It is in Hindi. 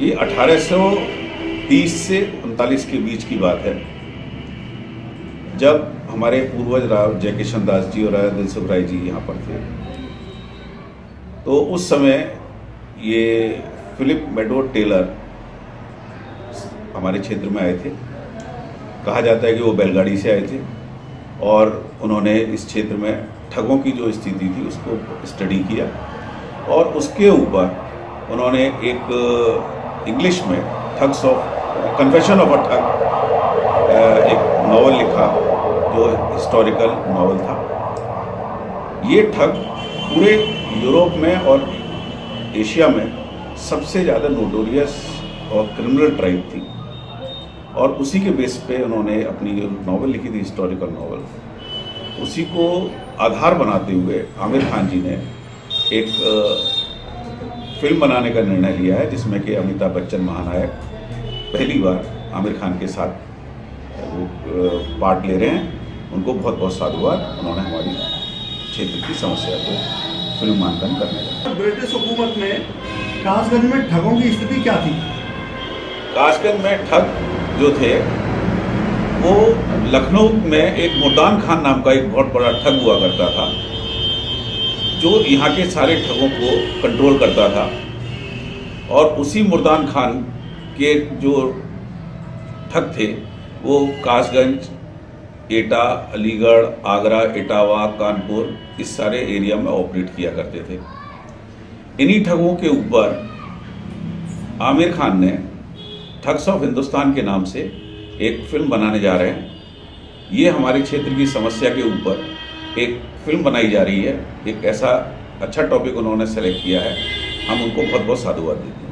ये 1830 से 1939 के बीच की बात है, जब हमारे पूर्वज राव जयकिशन दास जी और राजा दिलसुख राय जी यहाँ पर थे। तो उस समय ये फिलिप मेडो टेलर हमारे क्षेत्र में आए थे। कहा जाता है कि वो बैलगाड़ी से आए थे और उन्होंने इस क्षेत्र में ठगों की जो स्थिति थी उसको स्टडी किया और उसके ऊपर उन्होंने एक इंग्लिश में thugs of confession of a ठग एक नावल लिखा जो हिस्टोरिकल नावल था। ये ठग पूरे यूरोप में और एशिया में सबसे ज़्यादा नोटोरियस और क्रिमिनल ट्राइब थी और उसी के बेस पे उन्होंने अपनी जो नावल लिखी थी हिस्टोरिकल नावल, उसी को आधार बनाते हुए आमिर खान जी ने एक फिल्म बनाने का निर्णय लिया है जिसमें कि अमिताभ बच्चन महानायक पहली बार आमिर खान के साथ वो पार्ट ले रहे हैं। उनको बहुत बहुत साधुवाद, उन्होंने हमारी क्षेत्र की समस्या को फिल्मांकन करने लगा। ब्रिटिश हुकूमत ने कासगंज में ठगों की स्थिति क्या थी? कासगंज में ठग जो थे वो लखनऊ में एक मुर्दान खान नाम का एक बहुत बड़ा ठग हुआ करता था जो यहाँ के सारे ठगों को कंट्रोल करता था और उसी मुर्दान खान के जो ठग थे वो कासगंज, एटा, अलीगढ़, आगरा, एटावा, कानपुर इस सारे एरिया में ऑपरेट किया करते थे। इन्हीं ठगों के ऊपर आमिर खान ने थग्स ऑफ हिंदुस्तान के नाम से एक फिल्म बनाने जा रहे हैं। ये हमारे क्षेत्र की समस्या के ऊपर एक फिल्म बनाई जा रही है। एक ऐसा अच्छा टॉपिक उन्होंने सेलेक्ट किया है, हम उनको बहुत बहुत साधुवाद देते हैं।